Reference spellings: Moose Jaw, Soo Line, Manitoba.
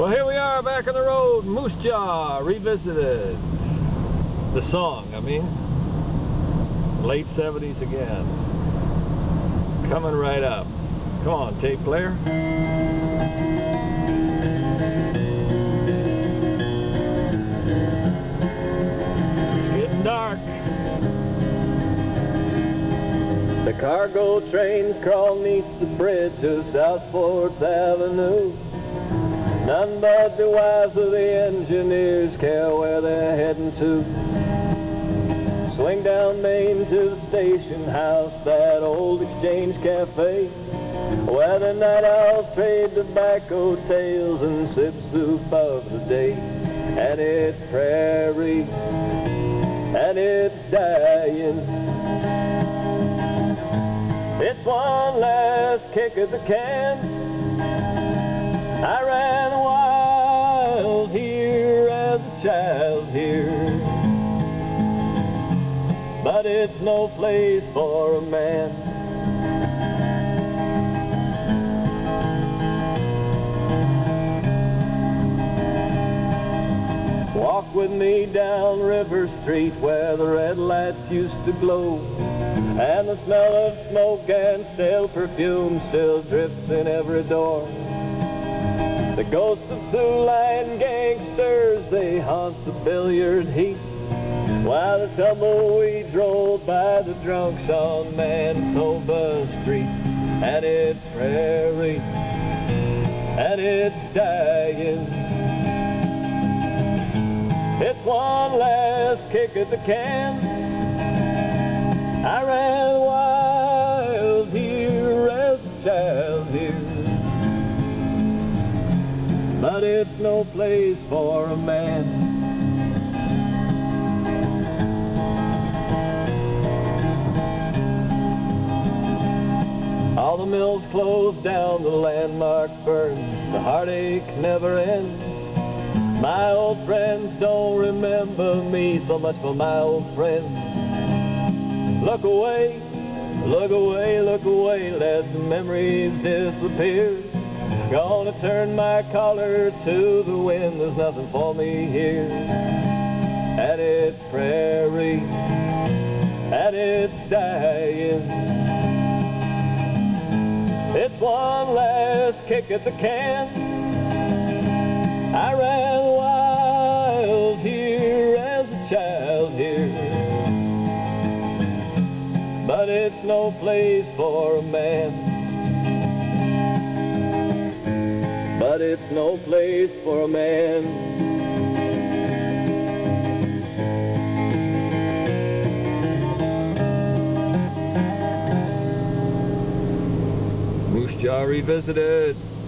Well, here we are back on the road, Moose Jaw revisited. The song, I mean. Late 70s again. Coming right up. Come on, tape player. The cargo trains crawl neath the bridge of South 4th Avenue. None but the wives of the engineers care where they're heading to. Swing down Main to the station house, that old exchange cafe, where the night owls trade tobacco tales and sip soup of the day. And it's prairie, and it's dying. It's one last kick at the can. I ran wild here as a child here, but it's no place for a man. Walk with me down River Street where the red lights used to glow, and the smell of smoke and stale perfume still drips in every door. The ghosts of Soo Line gangsters, they haunt the billiard heap, while the tumbleweeds roll by the drunks on Manitoba Street. And it's prairie, and it's dying. It's one last kick at the can. I ran wild here as a child here, but it's no place for a man. All the mills closed down, the landmark burns, the heartache never ends. My old friends don't remember me, so much for my old friends. Look away, look away, look away, let the memories disappear. Gonna turn my collar to the wind, there's nothing for me here. And it's prairie, and it's dying. It's one last kick at the can. I ran wild here as a child here, but it's no place for a man. But it's no place for a man. Moose Jaw revisited.